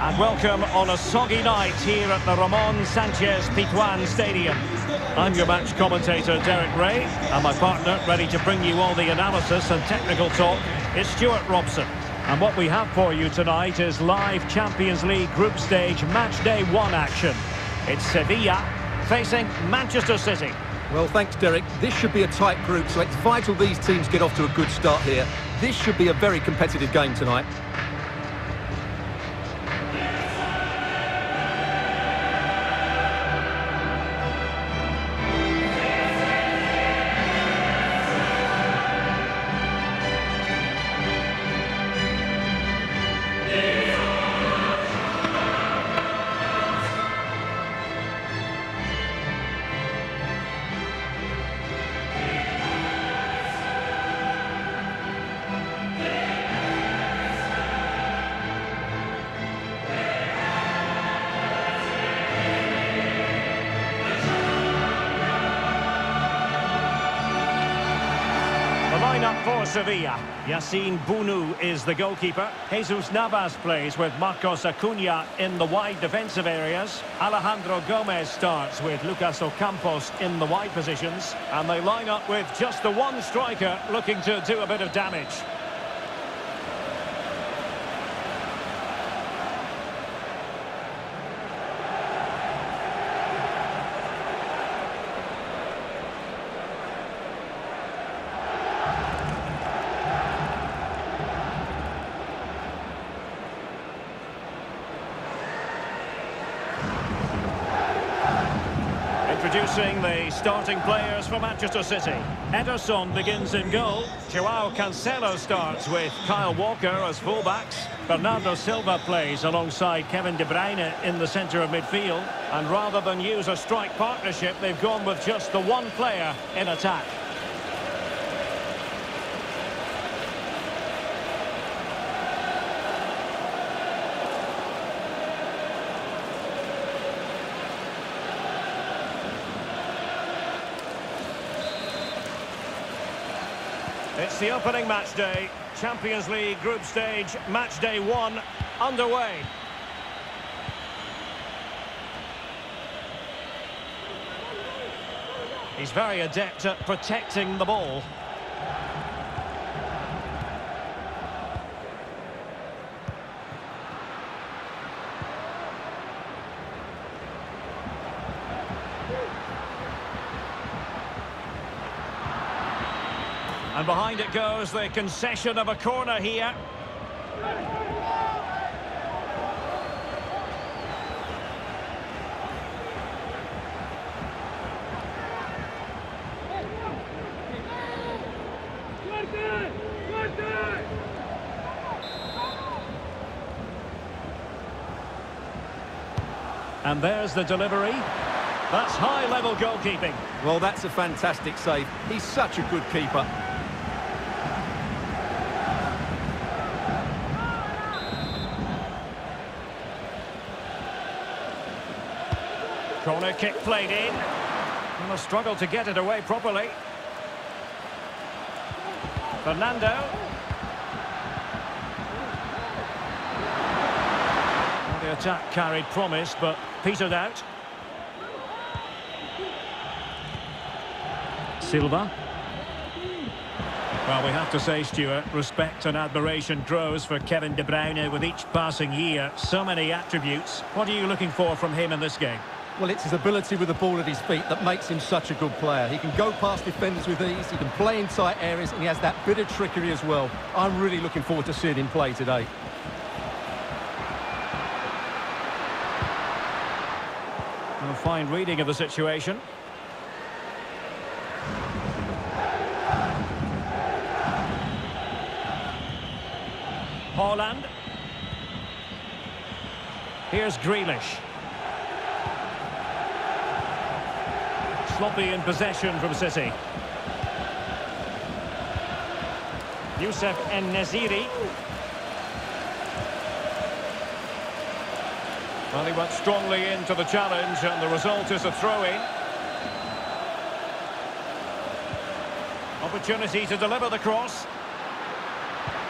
And welcome on a soggy night here at the Ramon Sanchez Pizjuan Stadium. I'm your match commentator, Derek Ray, and my partner, ready to bring you all the analysis and technical talk, is Stuart Robson. And what we have for you tonight is live Champions League group stage match day one action. It's Sevilla facing Manchester City. Well, thanks, Derek. This should be a tight group, so it's vital these teams get off to a good start here. This should be a very competitive game tonight. For Sevilla, Yacine Bounou is the goalkeeper. Jesus Navas plays with Marcos Acuña in the wide defensive areas. Alejandro Gómez starts with Lucas Ocampos in the wide positions. And they line up with just the one striker looking to do a bit of damage. Introducing the starting players for Manchester City. Ederson begins in goal. Joao Cancelo starts with Kyle Walker as fullbacks. Bernardo Silva plays alongside Kevin De Bruyne in the centre of midfield. And rather than use a strike partnership, they've gone with just the one player in attack. It's the opening match day, Champions League group stage, match day one, underway. He's very adept at protecting the ball. And behind it goes the concession of a corner here. And there's the delivery. That's high-level goalkeeping. Well, that's a fantastic save. He's such a good keeper. Corner kick played in. And a struggle to get it away properly. Fernando. Well, the attack carried promise, but petered out. Silva. Well, we have to say, Stuart, respect and admiration grows for Kevin De Bruyne with each passing year. So many attributes. What are you looking for from him in this game? Well, it's his ability with the ball at his feet that makes him such a good player. He can go past defenders with ease, he can play in tight areas, and he has that bit of trickery as well. I'm really looking forward to seeing him play today. A fine reading of the situation. Haaland. Here's Grealish. Sloppy in possession from City. Youssef En-Nesyri. Well, he went strongly into the challenge, and the result is a throw-in. Opportunity to deliver the cross.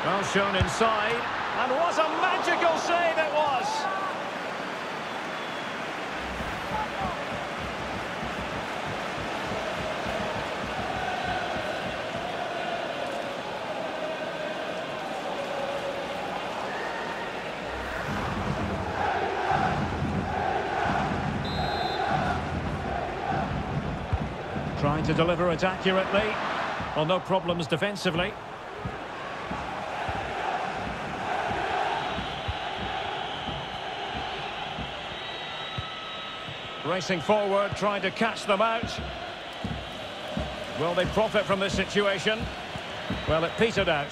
Well shown inside, and what a magical save it was! Trying to deliver it accurately. Well, no problems defensively. Racing forward, trying to catch them out. Will they profit from this situation? Well, it petered out.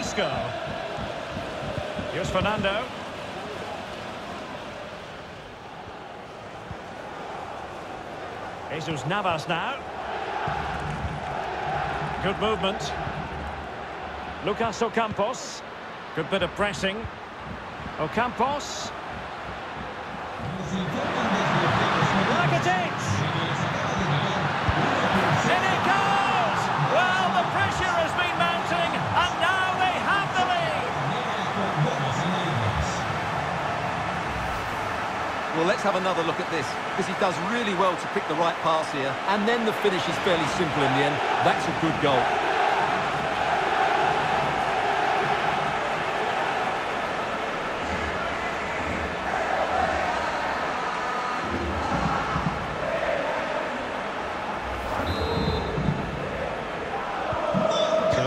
Isco. Here's Fernando. Jesus Navas now. Good movement. Lucas Ocampos. Good bit of pressing. Ocampos. Rakitic! In it goes! Well, the pressure has been mounting, and now they have the lead! Well, let's have another look at this, because he does really well to pick the right pass here, and then the finish is fairly simple in the end. That's a good goal.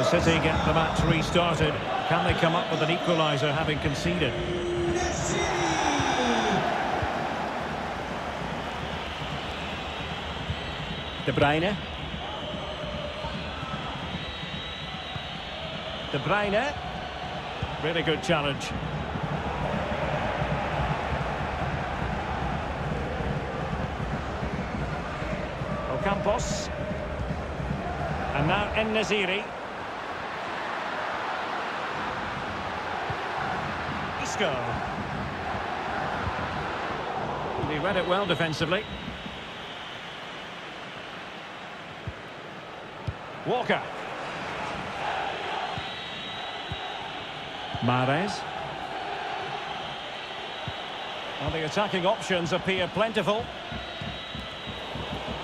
City get the match restarted. Can they come up with an equaliser having conceded? De Bruyne. De Bruyne. Really good challenge. Ocampos. And now En-Nesyri. He read it well defensively. Walker. Mahrez. Well, the attacking options appear plentiful.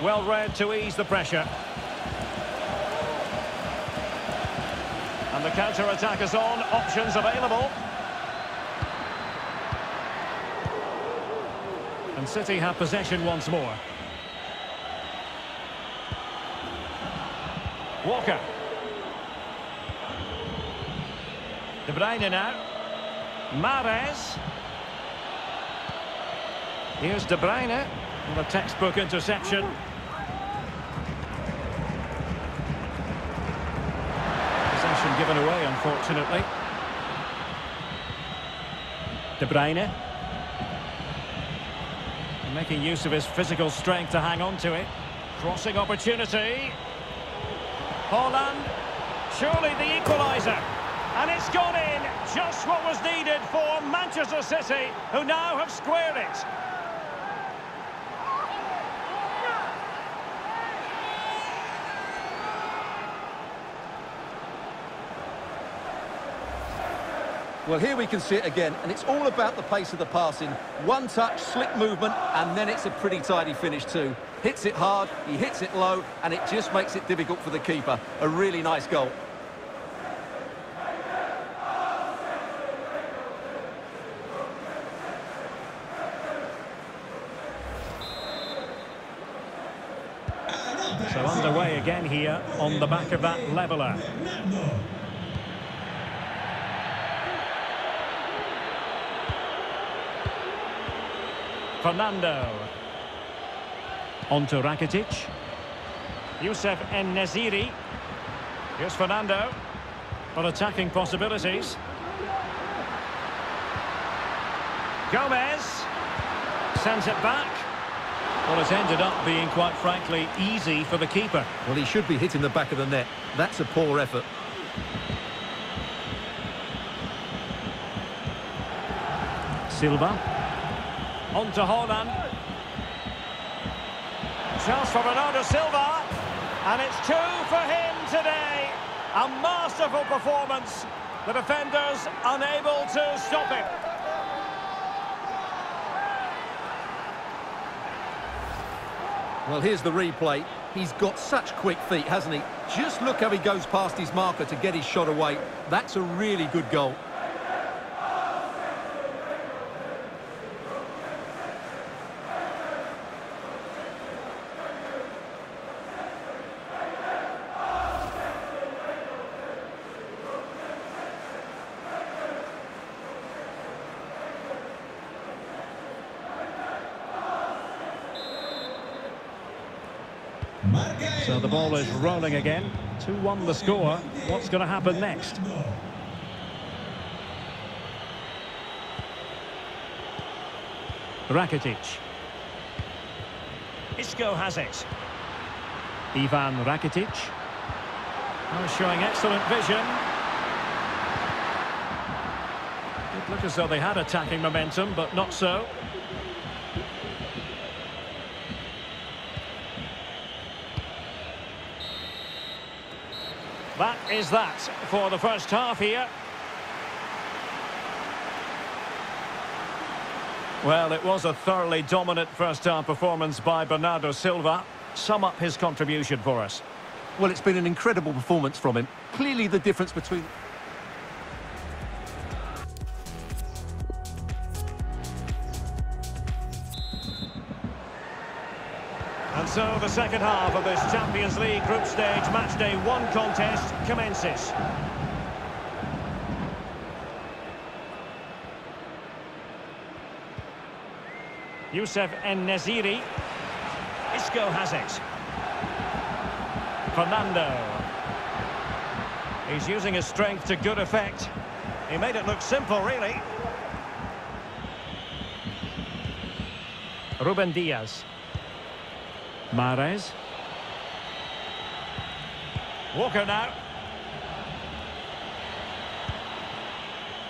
Well read to ease the pressure. And the counter-attack is on. Options available. And City have possession once more. Walker. De Bruyne now. Mahrez. Here's De Bruyne. The textbook interception. Possession given away, unfortunately. De Bruyne. Making use of his physical strength to hang on to it. Crossing opportunity. Haaland. Surely the equaliser. And it's gone in. Just what was needed for Manchester City, who now have squared it. Well, here we can see it again, and it's all about the pace of the passing. One touch, slick movement, and then it's a pretty tidy finish too. Hits it hard, he hits it low, and it just makes it difficult for the keeper. A really nice goal. So underway again here on the back of that leveller. Fernando. Onto Rakitic. Youssef En-Nesyri. Here's Fernando. For attacking possibilities. Gómez. Sends it back. Well, it's ended up being, quite frankly, easy for the keeper. Well, he should be hitting the back of the net. That's a poor effort. Silva. On to Haaland. Chance for Bernardo Silva. And it's two for him today. A masterful performance. The defenders unable to stop him. Well, here's the replay. He's got such quick feet, hasn't he? Just look how he goes past his marker to get his shot away. That's a really good goal. So the ball is rolling again. 2-1 the score. What's going to happen next? Rakitic. Isco has it. Ivan Rakitic. Oh, showing excellent vision. It looked as though they had attacking momentum, but not so. That is that for the first half here. Well, it was a thoroughly dominant first-half performance by Bernardo Silva. Sum up his contribution for us. Well, it's been an incredible performance from him. Clearly the difference between... So the second half of this Champions League group stage matchday 1 contest commences. Youssef En-Nesyri. Isco has it. Fernando. He's using his strength to good effect. He made it look simple, really. Rubén Dias. Mahrez. Walker now.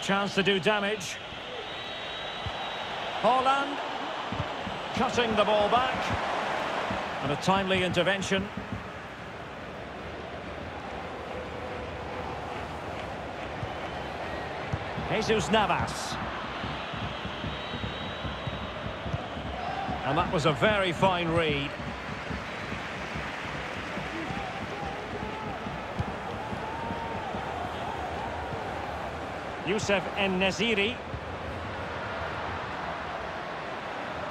Chance to do damage. Haaland. Cutting the ball back. And a timely intervention. Jesus Navas. And that was a very fine read. Youssef En-Nesyri.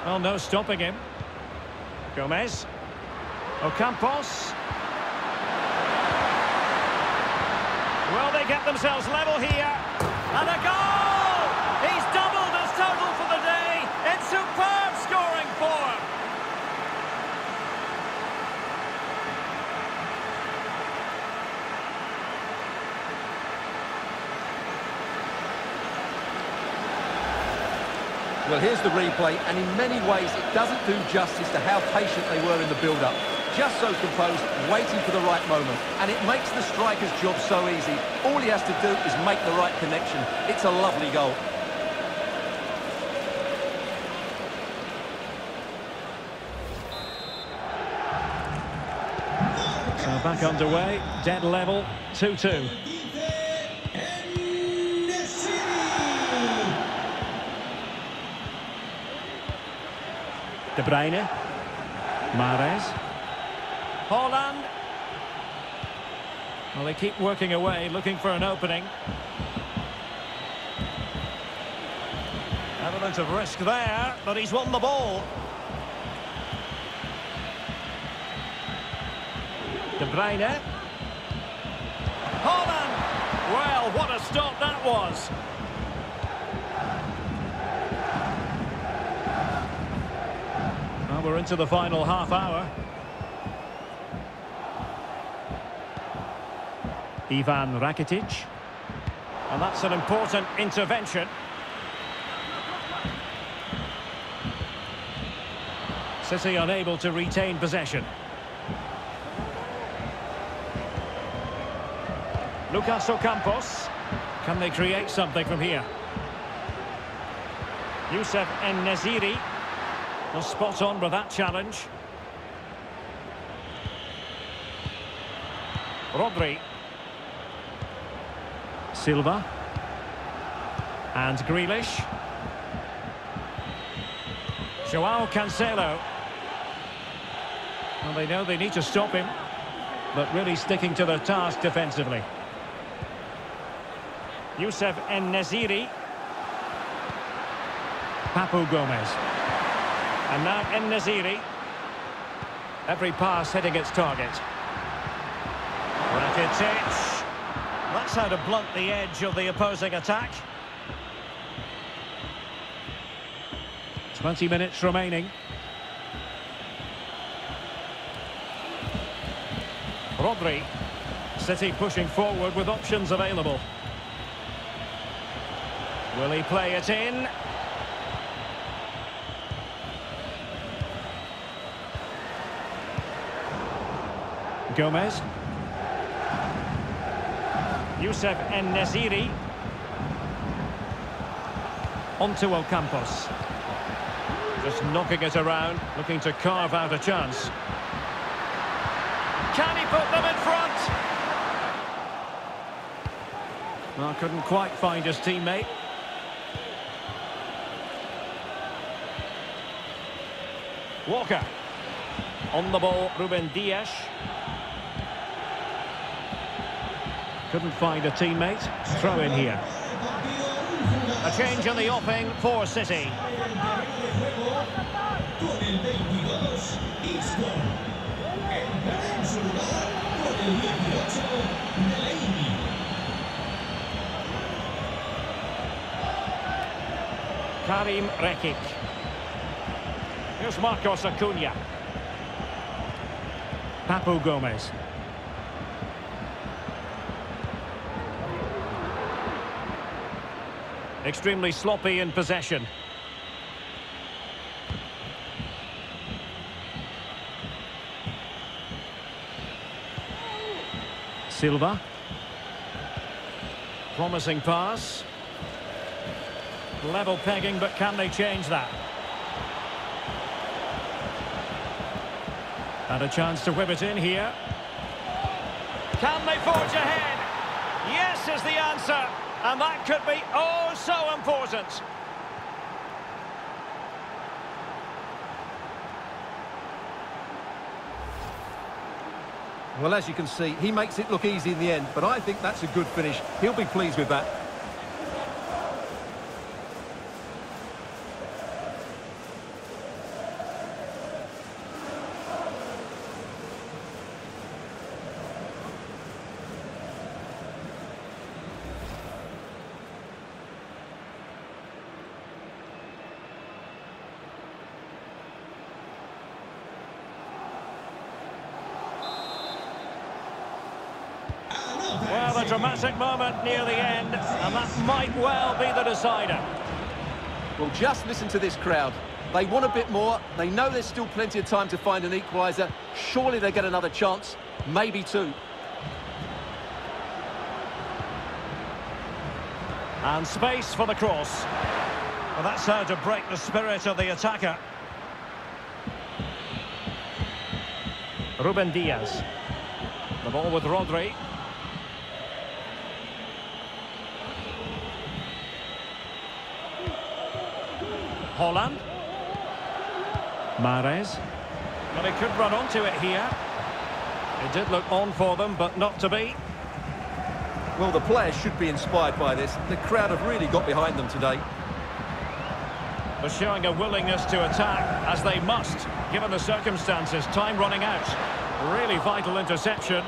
Well, no stopping him. Gómez. Ocampos. Well, they get themselves level here. And a goal! He's doubled his total for the day. It's superb scoring for him. Well, here's the replay, and in many ways it doesn't do justice to how patient they were in the build-up. Just so composed, waiting for the right moment. And it makes the striker's job so easy. All he has to do is make the right connection. It's a lovely goal. So back underway, dead level, 2-2. De Bruyne. Mahrez. Haaland. Well, they keep working away, looking for an opening. Element of risk there, but he's won the ball. De Bruyne. Haaland. Well, what a stop that was. We're into the final half hour. Ivan Rakitic. And that's an important intervention. City unable to retain possession. Lucas Ocampos. Can they create something from here? Youssef En-Nesyri. Well, spot on with that challenge. Rodri. Silva. And Grealish. Joao Cancelo. Well, they know they need to stop him, but really sticking to their task defensively. Youssef En-Nesyri. Papu Gomez. And now En-Nesyri. Every pass hitting its target. Rakitic. That's how to blunt the edge of the opposing attack. 20 minutes remaining. Rodri. City pushing forward with options available. Will he play it in? Gomez. Youssef En-Nesyri. Onto Ocampos. Just knocking it around, looking to carve out a chance. Can he put them in front? Well, couldn't quite find his teammate. Walker. On the ball, Rubén Dias. Couldn't find a teammate. Throw in here. A change in the offing for City. Karim Rekic. Here's Marcos Acuña. Papu Gomez. Extremely sloppy in possession. Silva. Promising pass. Level pegging, but can they change that? And a chance to whip it in here. Can they forge ahead? Yes is the answer. And that could be oh so important. Well, as you can see, he makes it look easy in the end, but I think that's a good finish. He'll be pleased with that. Well, a dramatic moment near the end, and that might well be the decider. Well, just listen to this crowd. They want a bit more. They know there's still plenty of time to find an equaliser. Surely they get another chance, maybe two. And space for the cross. Well, that's how to break the spirit of the attacker. Rubén Dias. The ball with Rodri. Haaland. Mahrez. Well, he could run onto it here. It did look on for them, but not to be. Well, the players should be inspired by this. The crowd have really got behind them today. They're showing a willingness to attack, as they must, given the circumstances. Time running out. Really vital interception.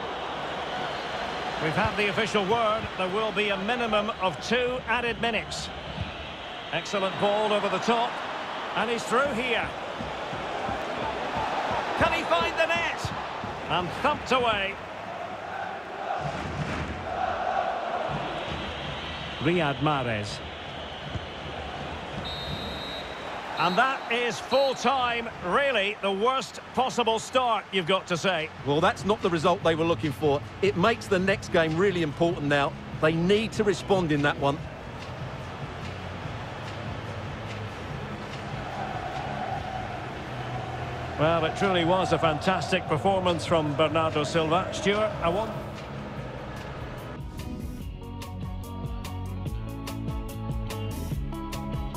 We've had the official word. There will be a minimum of 2 added minutes. Excellent ball over the top, and he's through here. Can he find the net? And thumped away. Riyad Mahrez. And that is full-time, really the worst possible start, you've got to say. Well, that's not the result they were looking for. It makes the next game really important now. They need to respond in that one. Well, it truly was a fantastic performance from Bernardo Silva. Stuart, I want...